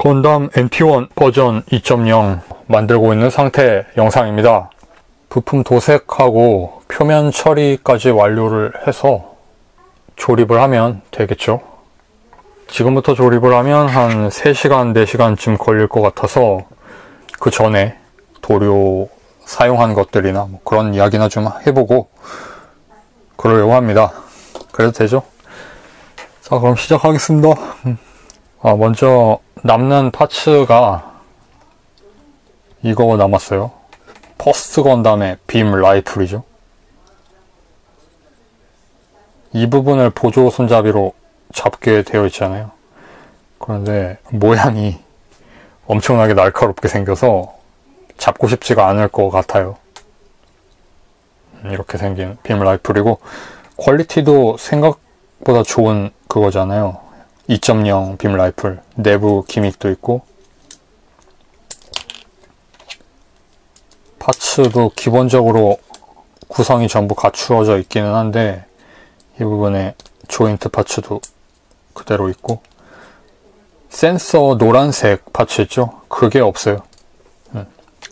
건담 NT-1 버전 2.0 만들고 있는 상태 영상입니다. 부품 도색하고 표면 처리까지 완료를 해서 조립을 하면 되겠죠. 지금부터 조립을 하면 한 3시간, 4시간쯤 걸릴 것 같아서 그 전에 도료 사용한 것들이나 뭐 그런 이야기나 좀 해보고 그러려고 합니다. 그래도 되죠? 자, 그럼 시작하겠습니다. 먼저 남는 파츠가 이거 남았어요. 퍼스트 건담의 빔 라이플이죠. 이 부분을 보조 손잡이로 잡게 되어 있잖아요. 그런데 모양이 엄청나게 날카롭게 생겨서 잡고 싶지가 않을 것 같아요. 이렇게 생긴 빔 라이플이고 퀄리티도 생각보다 좋은 그거잖아요. 2.0 빔 라이플. 내부 기믹도 있고 파츠도 기본적으로 구성이 전부 갖추어져 있기는 한데 이 부분에 조인트 파츠도 그대로 있고 센서 노란색 파츠 있죠? 그게 없어요.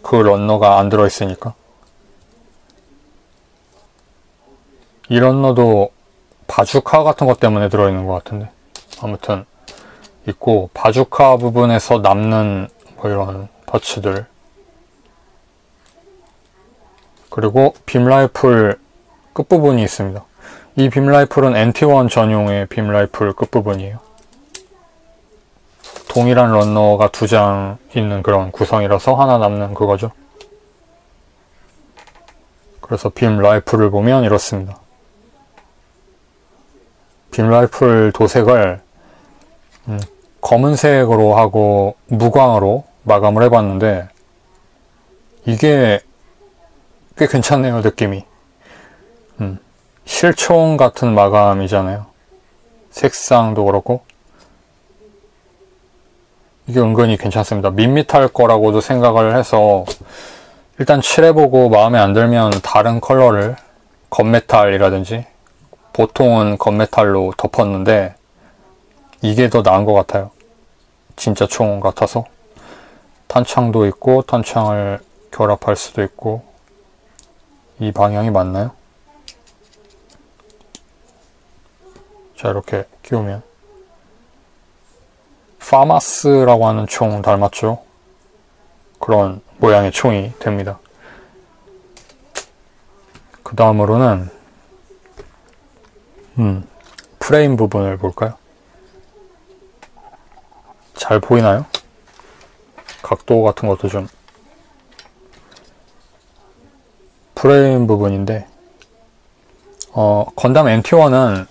그 런너가 안 들어있으니까. 이 런너도 바주카 같은 것 때문에 들어있는 것 같은데 아무튼 있고 바주카 부분에서 남는 뭐 이런 파츠들 그리고 빔라이플 끝부분이 있습니다. 이 빔라이플은 NT1 전용의 빔라이플 끝부분이에요. 동일한 런너가 2장 있는 그런 구성이라서 하나 남는 그거죠. 그래서 빔 라이플을 보면 이렇습니다. 빔 라이플 도색을 검은색으로 하고 무광으로 마감을 해봤는데 이게 꽤 괜찮네요, 느낌이. 실총 같은 마감이잖아요. 색상도 그렇고 이게 은근히 괜찮습니다. 밋밋할 거라고도 생각을 해서 일단 칠해보고 마음에 안 들면 다른 컬러를 건메탈이라든지 보통은 건메탈로 덮었는데 이게 더 나은 것 같아요. 진짜 총 같아서. 탄창도 있고 탄창을 결합할 수도 있고 이 방향이 맞나요? 자, 이렇게 끼우면 파마스라고 하는 총 닮았죠? 그런 모양의 총이 됩니다. 그 다음으로는 프레임 부분을 볼까요? 잘 보이나요? 각도 같은 것도 좀 프레임 부분인데 건담 NT1은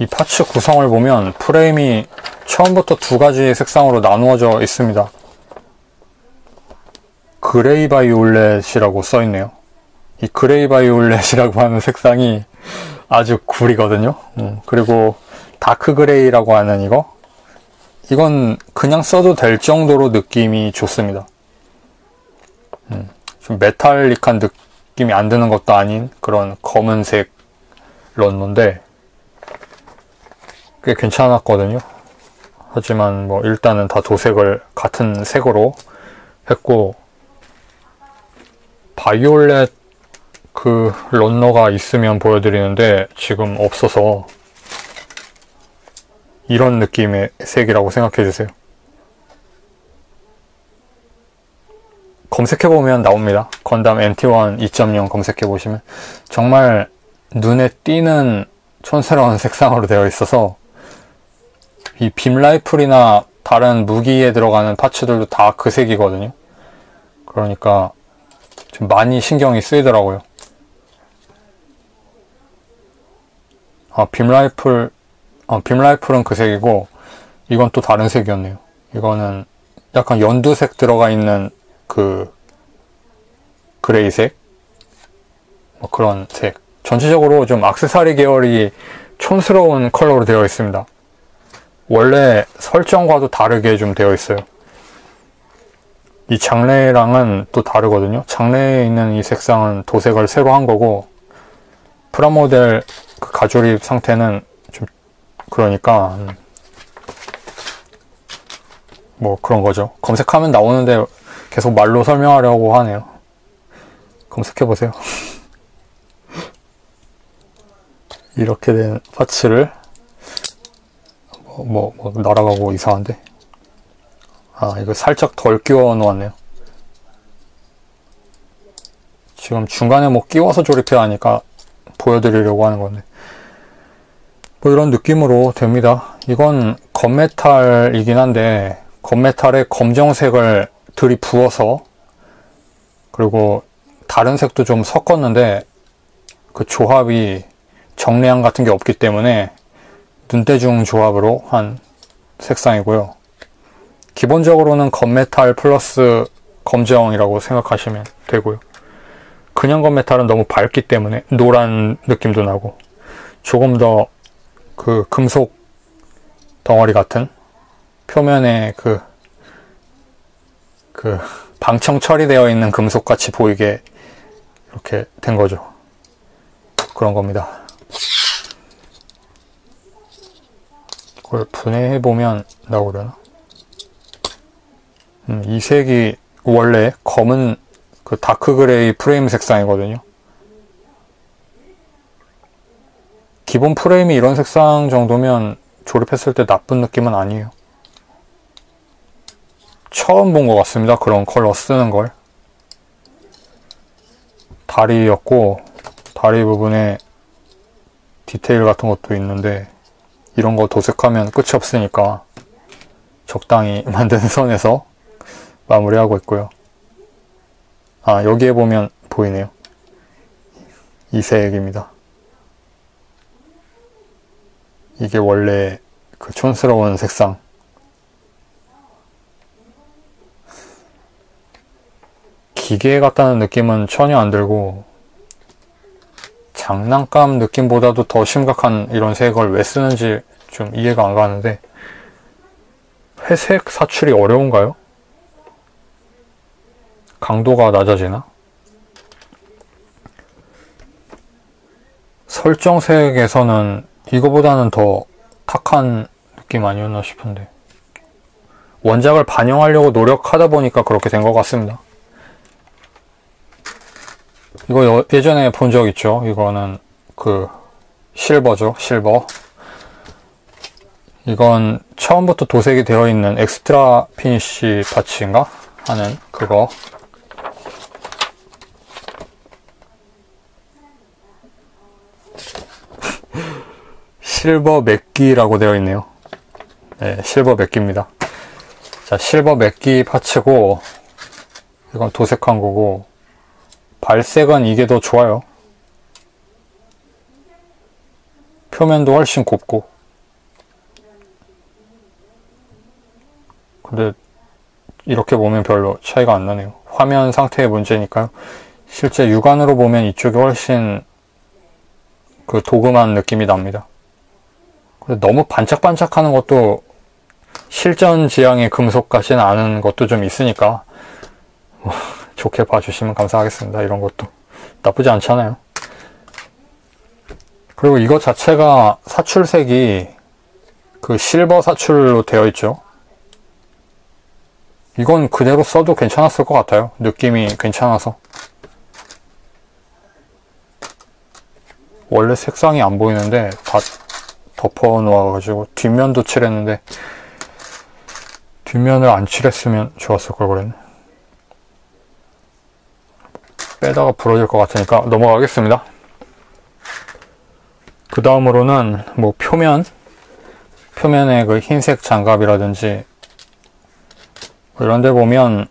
이 파츠 구성을 보면 프레임이 처음부터 두 가지 색상으로 나누어져 있습니다. 그레이 바이올렛이라고 써있네요. 이 그레이 바이올렛이라고 하는 색상이 아주 구리거든요. 그리고 다크 그레이라고 하는 이건 그냥 써도 될 정도로 느낌이 좋습니다. 좀 메탈릭한 느낌이 안 드는 것도 아닌 그런 검은색 런너인데 꽤 괜찮았거든요. 하지만 뭐 일단은 다 도색을 같은 색으로 했고 바이올렛 그 런너가 있으면 보여드리는데 지금 없어서 이런 느낌의 색이라고 생각해주세요. 검색해보면 나옵니다. 건담 NT1 2.0 검색해보시면 정말 눈에 띄는 촌스러운 색상으로 되어 있어서 이 빔라이플이나 다른 무기에 들어가는 파츠들도 다 그 색이거든요. 그러니까 좀 많이 신경이 쓰이더라고요. 빔라이플은 그 색이고 이건 또 다른 색이었네요. 이거는 약간 연두색 들어가 있는 그 그레이색? 뭐 그런 색. 전체적으로 좀 액세서리 계열이 촌스러운 컬러로 되어 있습니다. 원래 설정과도 다르게 좀 되어 있어요. 이 장르랑은 또 다르거든요. 장르에 있는 이 색상은 도색을 새로 한 거고 프라모델 그 가조립 상태는 좀 그러니까 뭐 그런 거죠. 검색하면 나오는데 계속 말로 설명하려고 하네요. 검색해보세요. 이렇게 된 파츠를 날아가고 이상한데? 아, 이거 살짝 덜 끼워 놓았네요. 지금 중간에 뭐 끼워서 조립해야 하니까 보여드리려고 하는 건데 뭐 이런 느낌으로 됩니다. 이건 건메탈이긴 한데 건메탈에 검정색을 들이부어서 그리고 다른 색도 좀 섞었는데 그 조합이 정례양 같은 게 없기 때문에 눈대중 조합으로 한 색상이고요. 기본적으로는 건메탈 플러스 검정이라고 생각하시면 되고요. 그냥 건메탈은 너무 밝기 때문에 노란 느낌도 나고 조금 더 그 금속 덩어리 같은 표면에 그 방청 처리되어 있는 금속같이 보이게 이렇게 된 거죠. 그런 겁니다. 그걸 분해해보면 나오려나? 이 색이 원래 검은 그 다크그레이 프레임 색상이거든요. 기본 프레임이 이런 색상 정도면 조립했을 때 나쁜 느낌은 아니에요. 처음 본 것 같습니다. 그런 컬러 쓰는 걸. 다리였고 다리 부분에 디테일 같은 것도 있는데 이런 거 도색하면 끝이 없으니까 적당히 만든 선에서 마무리하고 있고요. 아, 여기에 보면 보이네요. 이 색입니다. 이게 원래 그 촌스러운 색상. 기계 같다는 느낌은 전혀 안 들고 장난감 느낌보다도 더 심각한 이런 색을 왜 쓰는지 좀 이해가 안 가는데 회색 사출이 어려운가요? 강도가 낮아지나? 설정색에서는 이거보다는 더 탁한 느낌 아니었나 싶은데 원작을 반영하려고 노력하다 보니까 그렇게 된 것 같습니다. 이거 예전에 본 적 있죠? 이거는 그 실버죠. 실버. 이건 처음부터 도색이 되어 있는 엑스트라 피니쉬 파츠인가? 하는 그거. 실버 맥기라고 되어 있네요. 네, 실버 맥기입니다. 자, 실버 맥기 파츠고 이건 도색한 거고 발색은 이게 더 좋아요. 표면도 훨씬 곱고. 근데 이렇게 보면 별로 차이가 안 나네요. 화면 상태의 문제니까요. 실제 육안으로 보면 이쪽이 훨씬 그 도금한 느낌이 납니다. 근데 너무 반짝반짝하는 것도 실전 지향의 금속 같지는 않은 것도 좀 있으니까 좋게 봐주시면 감사하겠습니다. 이런 것도 나쁘지 않잖아요. 그리고 이거 자체가 사출색이 그 실버 사출로 되어 있죠. 이건 그대로 써도 괜찮았을 것 같아요. 느낌이 괜찮아서. 원래 색상이 안 보이는데 다 덮어 놓아가지고 뒷면도 칠했는데 뒷면을 안 칠했으면 좋았을 걸 그랬네. 빼다가 부러질 것 같으니까 넘어가겠습니다. 그 다음으로는 뭐 표면에 그 흰색 장갑이라든지 이런 데 보면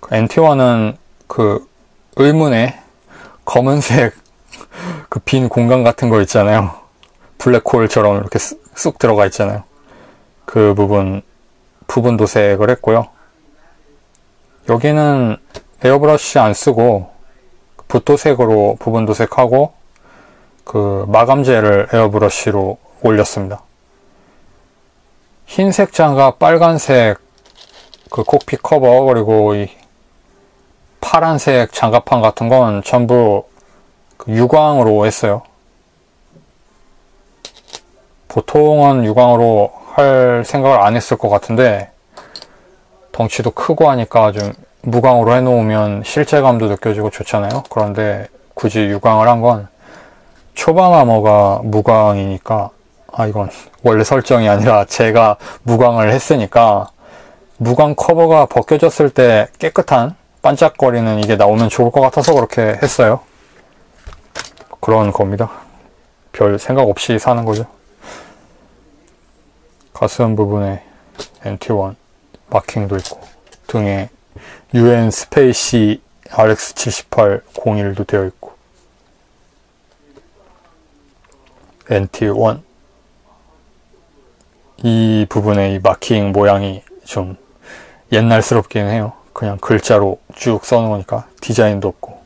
NT1은 그 의문의 검은색 그 빈 공간 같은 거 있잖아요. 블랙홀처럼 이렇게 쑥 들어가 있잖아요. 그 부분 도색을 했고요. 여기는 에어브러쉬 안 쓰고 붓도색으로 부분 도색하고 그 마감재를 에어브러쉬로 올렸습니다. 흰색 장갑, 빨간색 그 콕핏 커버 그리고 이 파란색 장갑판 같은 건 전부 그 유광으로 했어요. 보통은 유광으로 할 생각을 안 했을 것 같은데 덩치도 크고 하니까 좀 무광으로 해놓으면 실체감도 느껴지고 좋잖아요. 그런데 굳이 유광을 한 건 초반 아머가 무광이니까, 아 이건 원래 설정이 아니라 제가 무광을 했으니까 무광 커버가 벗겨졌을 때 깨끗한 반짝거리는 이게 나오면 좋을 것 같아서 그렇게 했어요. 그런 겁니다. 별 생각 없이 사는 거죠. 가슴 부분에 NT-1 마킹도 있고 등에 UN 스페이시 RX-78 01도 되어 있고 NT-1 이 부분에 이 마킹 모양이 좀 옛날스럽긴 해요. 그냥 글자로 쭉 써놓으니까 디자인도 없고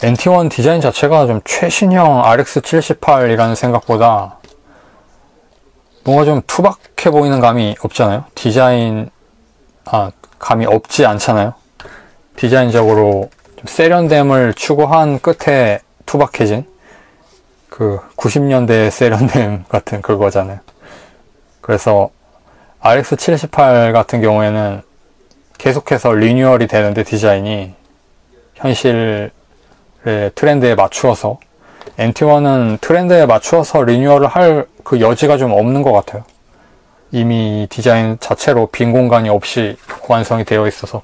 NT-1 디자인 자체가 좀 최신형 RX-78이라는 생각보다 뭔가 좀 투박해 보이는 감이 없잖아요. 감이 없지 않잖아요. 디자인적으로 좀 세련됨을 추구한 끝에 투박해진 그 90년대 세련됨 같은 그거잖아요. 그래서 RX-78 같은 경우에는 계속해서 리뉴얼이 되는데 디자인이 현실의 트렌드에 맞추어서 NT-1은 트렌드에 맞추어서 리뉴얼을 할 그 여지가 좀 없는 것 같아요. 이미 디자인 자체로 빈 공간이 없이 완성이 되어 있어서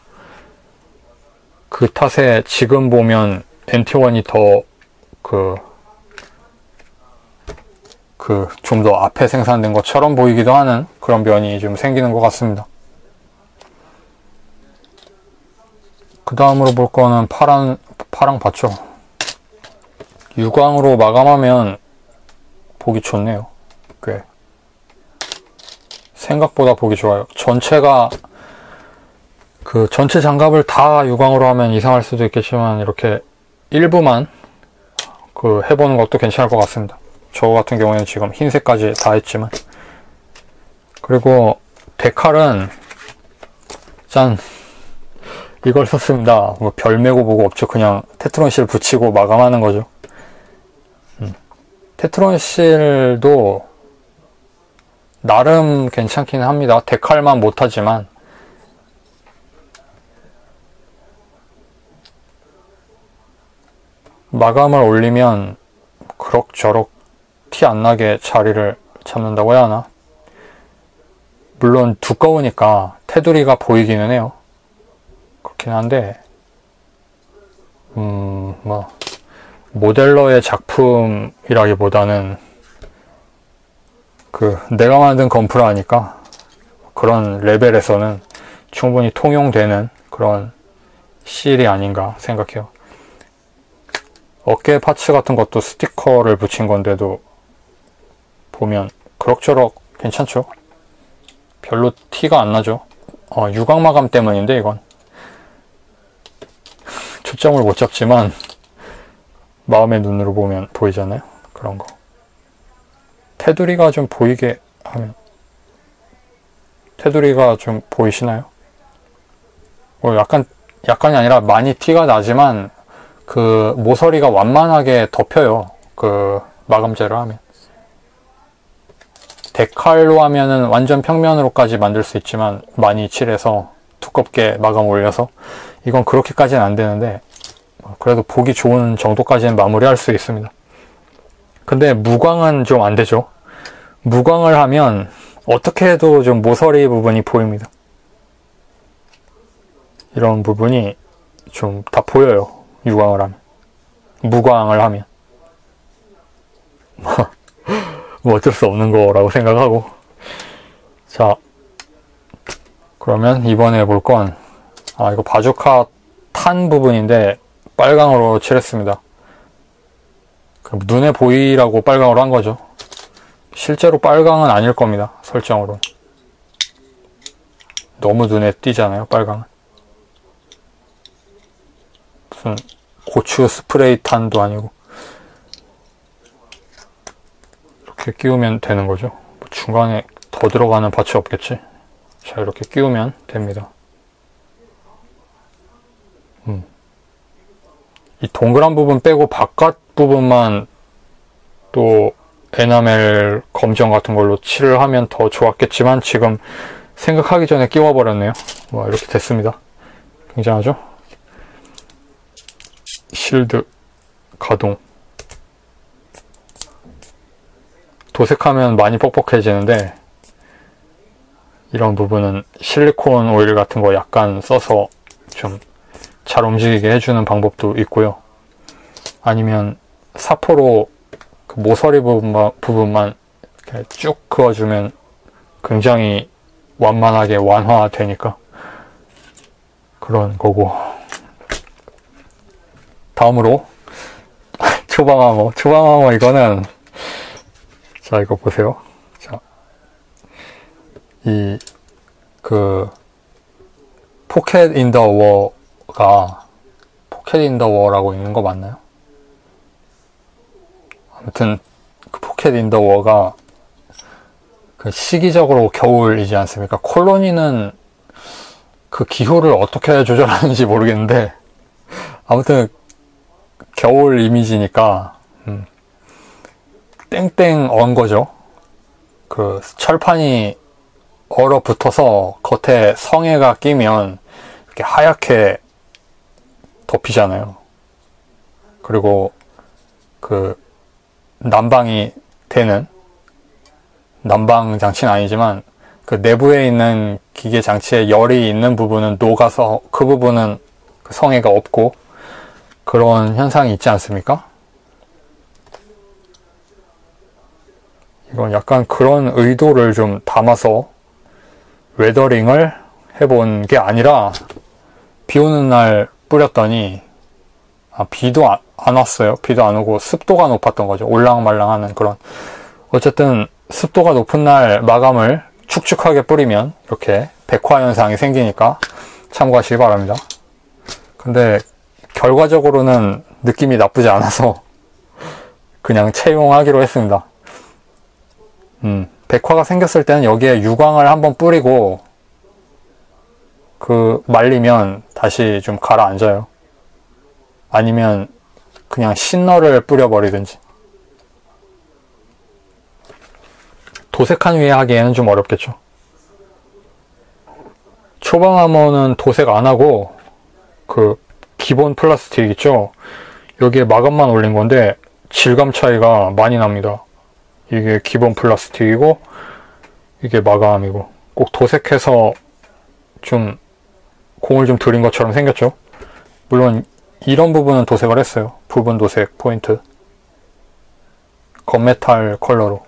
그 탓에 지금 보면 NT-1이 더 좀 더 앞에 생산된 것처럼 보이기도 하는 그런 면이 좀 생기는 것 같습니다. 그 다음으로 볼 거는 파랑 봤죠? 유광으로 마감하면 보기 좋네요. 꽤 생각보다 보기 좋아요. 전체가 그 전체 장갑을 다 유광으로 하면 이상할 수도 있겠지만 이렇게 일부만 그 해보는 것도 괜찮을 것 같습니다. 저 같은 경우에는 지금 흰색까지 다 했지만. 그리고 데칼은 짠! 이걸 썼습니다. 뭐 별 메고 보고 없죠. 그냥 테트론실 붙이고 마감하는 거죠. 테트론실도 나름 괜찮긴 합니다. 데칼만 못하지만 마감을 올리면 그럭저럭 티 안 나게 자리를 잡는다고 해야 하나? 물론 두꺼우니까 테두리가 보이기는 해요. 그렇긴 한데 뭐 모델러의 작품이라기보다는 그 내가 만든 건프라니까 그런 레벨에서는 충분히 통용되는 그런 실이 아닌가 생각해요. 어깨 파츠 같은 것도 스티커를 붙인 건데도 보면 그럭저럭 괜찮죠? 별로 티가 안 나죠? 유광 마감 때문인데 이건 초점을 못 잡지만 마음의 눈으로 보면 보이잖아요? 그런 거 테두리가 좀 보이게 하면 테두리가 좀 보이시나요? 약간이 아니라 많이 티가 나지만 그 모서리가 완만하게 덮여요. 그 마감재로 하면 데칼로 하면은 완전 평면으로까지 만들 수 있지만 많이 칠해서 두껍게 마감 올려서 이건 그렇게까지는 안 되는데 그래도 보기 좋은 정도까지는 마무리할 수 있습니다. 근데 무광은 좀 안 되죠. 무광을 하면 어떻게 해도 좀 모서리 부분이 보입니다. 이런 부분이 좀 다 보여요. 유광을 하면. 무광을 하면. 뭐 어쩔 수 없는 거라고 생각하고. 자, 그러면 이번에 볼 건, 이거 바주카 탄 부분인데 빨강으로 칠했습니다. 그럼 눈에 보이라고 빨강으로 한 거죠. 실제로 빨강은 아닐 겁니다. 설정으로. 너무 눈에 띄잖아요, 빨강은. 무슨 고추 스프레이 탄도 아니고 이렇게 끼우면 되는 거죠. 뭐 중간에 더 들어가는 밭이 없겠지. 자, 이렇게 끼우면 됩니다. 이 동그란 부분 빼고 바깥 부분만 또 에나멜 검정 같은 걸로 칠을 하면 더 좋았겠지만 지금 생각하기 전에 끼워버렸네요. 와, 이렇게 됐습니다. 굉장하죠? 실드 가동. 도색하면 많이 뻑뻑해지는데 이런 부분은 실리콘 오일 같은 거 약간 써서 좀 잘 움직이게 해주는 방법도 있고요. 아니면 사포로 그 모서리 부분만 이렇게 쭉 그어주면 굉장히 완만하게 완화되니까 그런 거고. 다음으로 초방암호. 초방암호 이거는, 자, 이거 보세요. 자, 이 포켓 인 더 워가 포켓 인 더 워라고 있는 거 맞나요? 아무튼 그 포켓 인 더 워가 그 시기적으로 겨울이지 않습니까? 콜로니는 그 기후를 어떻게 조절하는지 모르겠는데 아무튼 겨울 이미지니까 땡땡 언 거죠. 그 철판이 얼어붙어서 겉에 성에가 끼면 이렇게 하얗게 덮이잖아요. 그리고 그 난방이 되는, 난방 장치는 아니지만 그 내부에 있는 기계 장치에 열이 있는 부분은 녹아서 그 부분은 그 성에가 없고 그런 현상이 있지 않습니까? 이건 약간 그런 의도를 좀 담아서 웨더링을 해본 게 아니라 비 오는 날 뿌렸더니, 아, 비도 안 왔어요. 비도 안 오고 습도가 높았던 거죠. 올랑말랑하는 그런. 어쨌든 습도가 높은 날 마감을 축축하게 뿌리면 이렇게 백화현상이 생기니까 참고하시기 바랍니다. 근데 결과적으로는 느낌이 나쁘지 않아서 그냥 채용하기로 했습니다. 백화가 생겼을 때는 여기에 유광을 한번 뿌리고 그 말리면 다시 좀 가라앉아요. 아니면 그냥 신너를 뿌려버리든지. 도색한 위에 하기에는 좀 어렵겠죠. 초방암호는 도색 안 하고 그 기본 플라스틱 있죠? 여기에 마감만 올린 건데 질감 차이가 많이 납니다. 이게 기본 플라스틱이고 이게 마감이고. 꼭 도색해서 좀 공을 좀 들인 것처럼 생겼죠. 물론 이런 부분은 도색을 했어요. 부분 도색 포인트 건메탈 컬러로.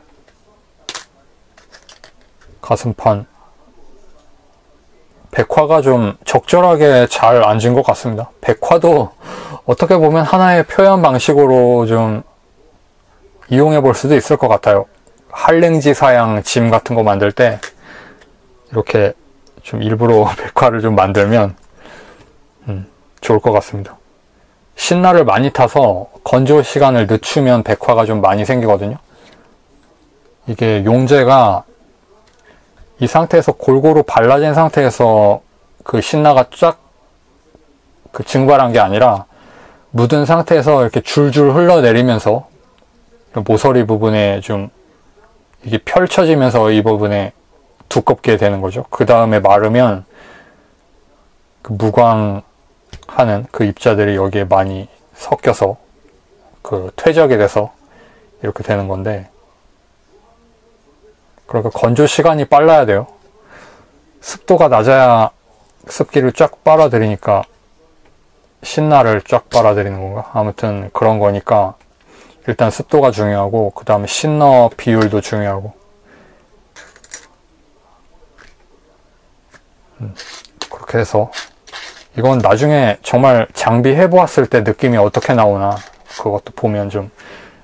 가슴판 백화가 좀 적절하게 잘 앉은 것 같습니다. 백화도 어떻게 보면 하나의 표현 방식으로 좀 이용해 볼 수도 있을 것 같아요. 한랭지 사양 짐 같은 거 만들 때 이렇게 좀 일부러 백화를 좀 만들면 좋을 것 같습니다. 신나를 많이 타서 건조 시간을 늦추면 백화가 좀 많이 생기거든요. 이게 용재가 이 상태에서 골고루 발라진 상태에서 그 신나가 쫙 그 증발한 게 아니라 묻은 상태에서 이렇게 줄줄 흘러내리면서 모서리 부분에 좀 이게 펼쳐지면서 이 부분에 두껍게 되는 거죠. 그 다음에 마르면 그 무광하는 그 입자들이 여기에 많이 섞여서 그 퇴적이 돼서 이렇게 되는 건데, 그러니까 건조 시간이 빨라야 돼요. 습도가 낮아야 습기를 쫙 빨아들이니까 신나를 쫙 빨아들이는 건가? 아무튼 그런 거니까 일단 습도가 중요하고 그 다음에 신너 비율도 중요하고 그렇게 해서. 이건 나중에 정말 장비해 보았을 때 느낌이 어떻게 나오나 그것도 보면 좀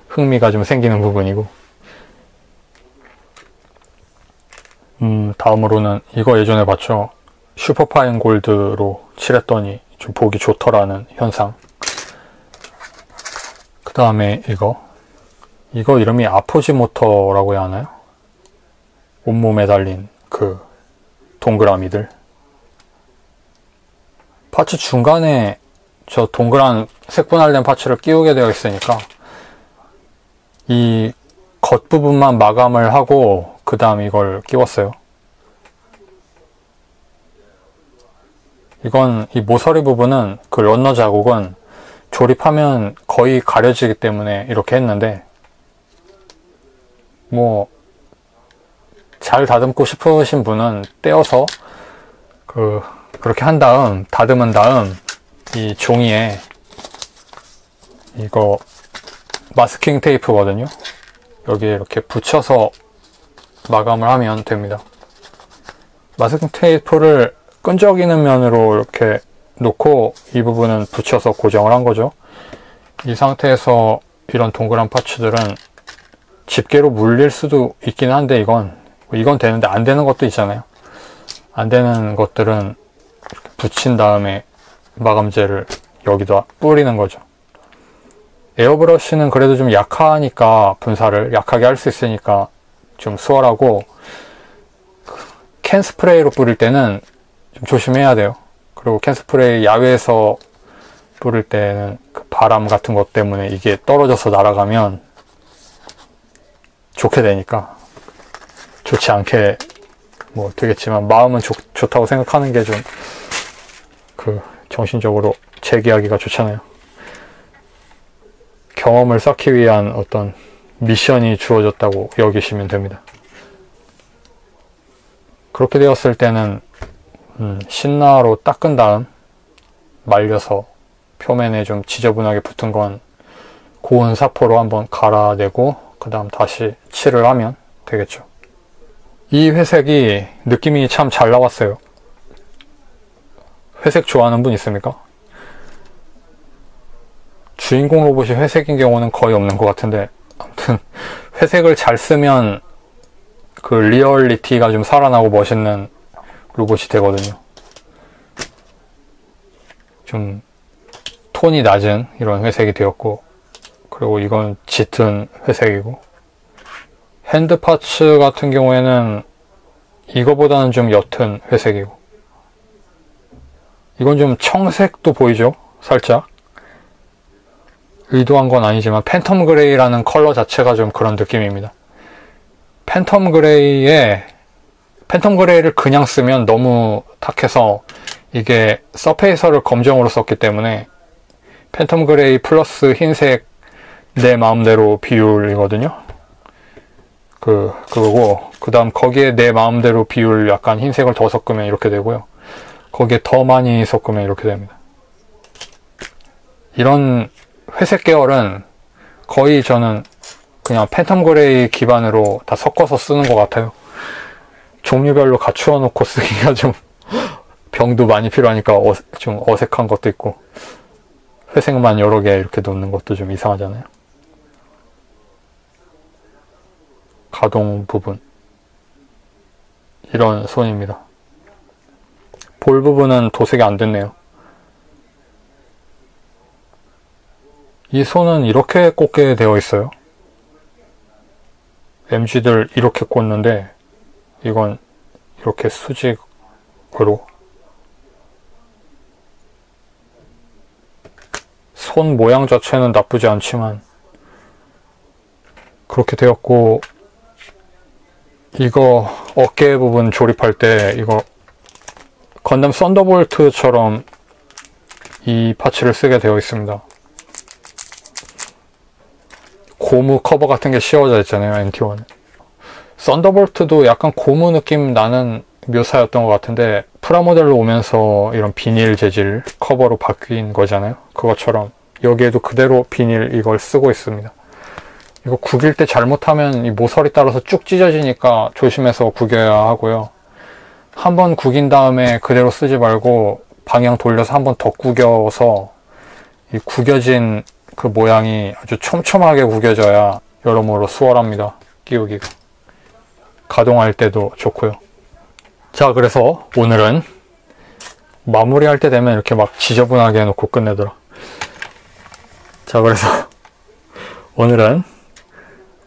흥미가 좀 생기는 부분이고. 다음으로는 이거 예전에 봤죠. 슈퍼파인 골드로 칠했더니 좀 보기 좋더라는 현상. 그 다음에 이거 이름이 아포지모터라고 해야 하나요? 온몸에 달린 그 동그라미들. 파츠 중간에 저 동그란 색분할된 파츠를 끼우게 되어 있으니까 이 겉부분만 마감을 하고 그 다음 이걸 끼웠어요. 이건 이 모서리 부분은 그 런너 자국은 조립하면 거의 가려지기 때문에 이렇게 했는데, 뭐 잘 다듬고 싶으신 분은 떼어서 그렇게 한 다음, 다듬은 다음 이 종이에, 이거 마스킹 테이프거든요, 여기에 이렇게 붙여서 마감을 하면 됩니다. 마스킹 테이프를 끈적이는 면으로 이렇게 놓고 이 부분은 붙여서 고정을 한 거죠. 이 상태에서 이런 동그란 파츠들은 집게로 물릴 수도 있긴 한데, 이건 되는데 안 되는 것도 있잖아요. 안 되는 것들은 붙인 다음에 마감제를 여기다 뿌리는 거죠. 에어브러쉬는 그래도 좀 약하니까, 분사를 약하게 할 수 있으니까 좀 수월하고, 캔 스프레이로 뿌릴 때는 좀 조심해야 돼요. 그리고 캔 스프레이 야외에서 뿌릴 때는 그 바람 같은 것 때문에 이게 떨어져서 날아가면 좋게 되니까, 좋지 않게 뭐 되겠지만 마음은 좋다고 생각하는 게 좀 정신적으로 재기하기가 좋잖아요. 경험을 쌓기 위한 어떤 미션이 주어졌다고 여기시면 됩니다. 그렇게 되었을 때는 신나로 닦은 다음 말려서 표면에 좀 지저분하게 붙은 건 고운 사포로 한번 갈아내고 그 다음 다시 칠을 하면 되겠죠. 이 회색이 느낌이 참 잘 나왔어요. 회색 좋아하는 분 있습니까? 주인공 로봇이 회색인 경우는 거의 없는 것 같은데, 아무튼 회색을 잘 쓰면 그 리얼리티가 좀 살아나고 멋있는 로봇이 되거든요. 좀 톤이 낮은 이런 회색이 되었고, 그리고 이건 짙은 회색이고, 핸드 파츠 같은 경우에는 이거보다는 좀 옅은 회색이고, 이건 좀 청색도 보이죠? 살짝 의도한 건 아니지만 팬텀 그레이라는 컬러 자체가 좀 그런 느낌입니다. 팬텀 그레이를 그냥 쓰면 너무 탁해서, 이게 서페이서를 검정으로 썼기 때문에 팬텀 그레이 플러스 흰색 내 마음대로 비율이거든요. 그거고, 그 다음 거기에 내 마음대로 비율 약간 흰색을 더 섞으면 이렇게 되고요, 거기에 더 많이 섞으면 이렇게 됩니다. 이런 회색 계열은 거의 저는 그냥 팬텀 그레이 기반으로 다 섞어서 쓰는 것 같아요. 종류별로 갖추어 놓고 쓰기가 좀 병도 많이 필요하니까 좀 어색한 것도 있고, 회색만 여러 개 이렇게 놓는 것도 좀 이상하잖아요. 가동 부분, 이런 손입니다. 볼 부분은 도색이 안 됐네요. 이 손은 이렇게 꽂게 되어 있어요. MG들 이렇게 꽂는데, 이건 이렇게 수직으로 손 모양 자체는 나쁘지 않지만 그렇게 되었고, 이거 어깨 부분 조립할 때 이거 건담 썬더볼트처럼 이 파츠를 쓰게 되어 있습니다. 고무 커버 같은 게 씌워져 있잖아요, NT1. 썬더볼트도 약간 고무 느낌 나는 묘사였던 것 같은데, 프라모델로 오면서 이런 비닐 재질 커버로 바뀐 거잖아요. 그것처럼 여기에도 그대로 비닐 이걸 쓰고 있습니다. 이거 구길 때 잘못하면 이 모서리 따라서 쭉 찢어지니까 조심해서 구겨야 하고요. 한번 구긴 다음에 그대로 쓰지 말고 방향 돌려서 한번 더 구겨서 이 구겨진 그 모양이 아주 촘촘하게 구겨져야 여러모로 수월합니다, 끼우기가. 가동할 때도 좋고요. 자, 그래서 오늘은 마무리할 때 되면 이렇게 막 지저분하게 해놓고 끝내더라. 자, 그래서 오늘은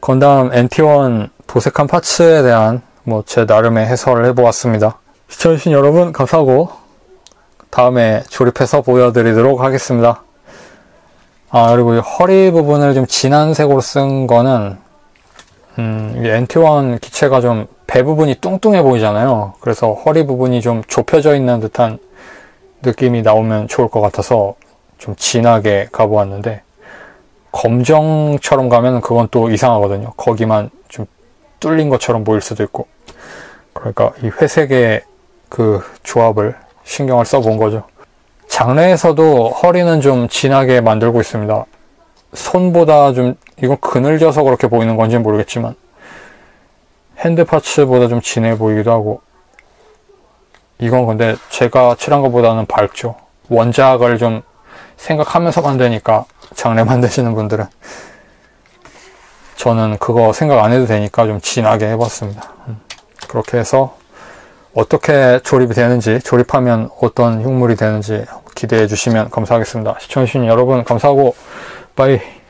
건담 NT-1 도색한 파츠에 대한 뭐 제 나름의 해설을 해보았습니다. 시청해주신 여러분 감사하고, 다음에 조립해서 보여드리도록 하겠습니다. 그리고 이 허리 부분을 좀 진한 색으로 쓴 거는, NT-1 기체가 좀 배 부분이 뚱뚱해 보이잖아요. 그래서 허리 부분이 좀 좁혀져 있는 듯한 느낌이 나오면 좋을 것 같아서 좀 진하게 가보았는데, 검정처럼 가면 그건 또 이상하거든요. 거기만 좀 뚫린 것처럼 보일 수도 있고. 그러니까 이 회색의 그 조합을 신경을 써본 거죠. 장르에서도 허리는 좀 진하게 만들고 있습니다. 손보다 좀, 이건 그늘져서 그렇게 보이는 건지는 모르겠지만 핸드파츠보다 좀 진해 보이기도 하고, 이건 근데 제가 칠한 것보다는 밝죠. 원작을 좀 생각하면서 만드니까, 장르 만드시는 분들은. 저는 그거 생각 안 해도 되니까 좀 진하게 해봤습니다. 그렇게 해서 어떻게 조립이 되는지, 조립하면 어떤 흉물이 되는지 기대해 주시면 감사하겠습니다. 시청해주신 여러분 감사하고, 빠이.